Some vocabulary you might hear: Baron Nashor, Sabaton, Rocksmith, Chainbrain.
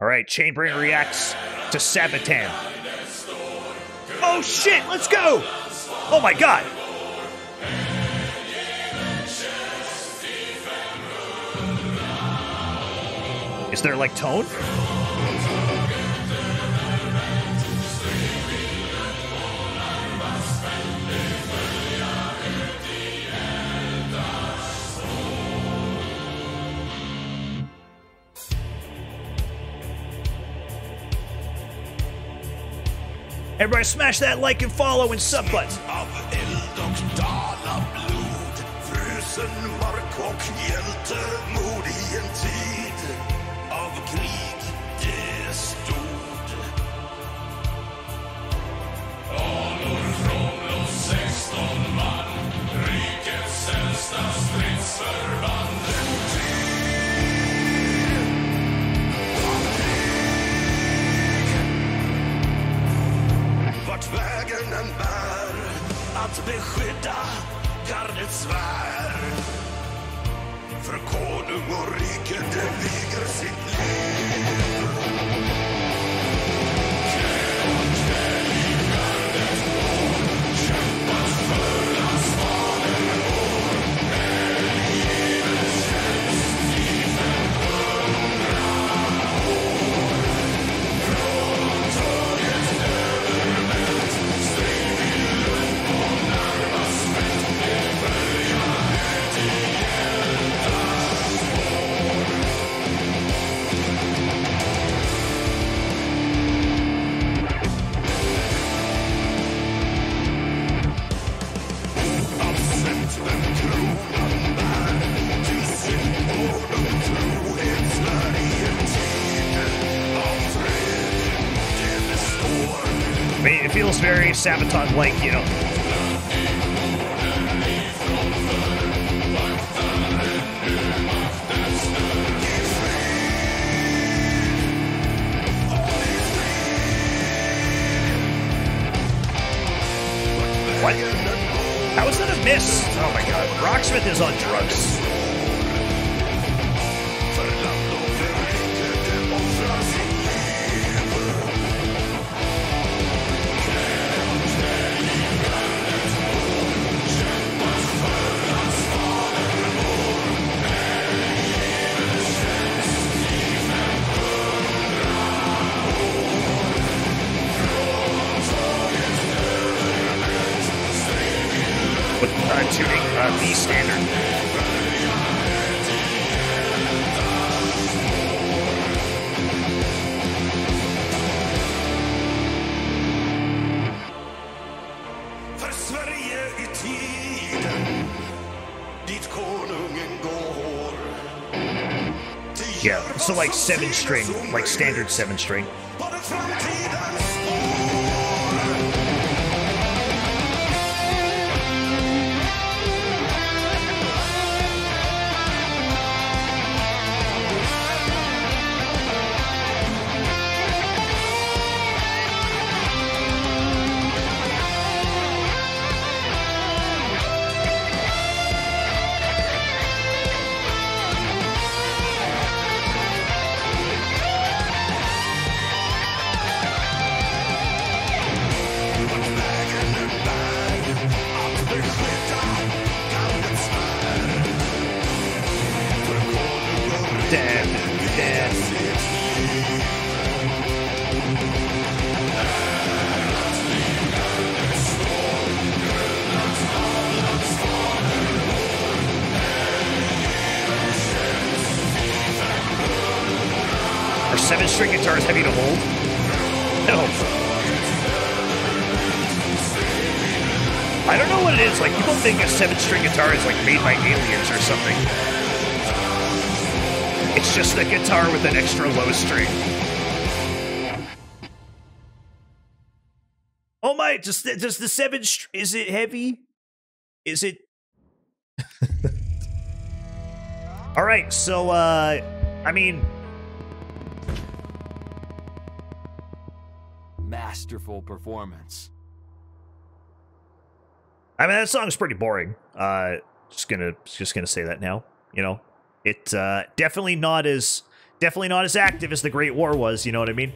Alright, Chainbrain reacts to Sabaton. Oh shit, let's go! Oh my god! Is there like tone? Everybody smash that like and follow and sub button. Att beskydda gardets svärd, för konung och rike det ligger sitt liv. It feels very Sabaton-like, you know. What? How is that a miss? Oh my god, Rocksmith is on drugs. With tuning B standard. Yeah, so like 7-string, like standard 7-string. Are 7-string guitars heavy to hold? No. I don't know what it is. Like, people think a 7-string guitar is like made by aliens or something. It's just a guitar with an extra low string. Oh my! Does the 7-string? Is it heavy? Is it? All right. So, I mean. Masterful performance. I mean, that song's pretty boring. Just gonna say that now. You know, it definitely not as active as the Great War was. You know what I mean?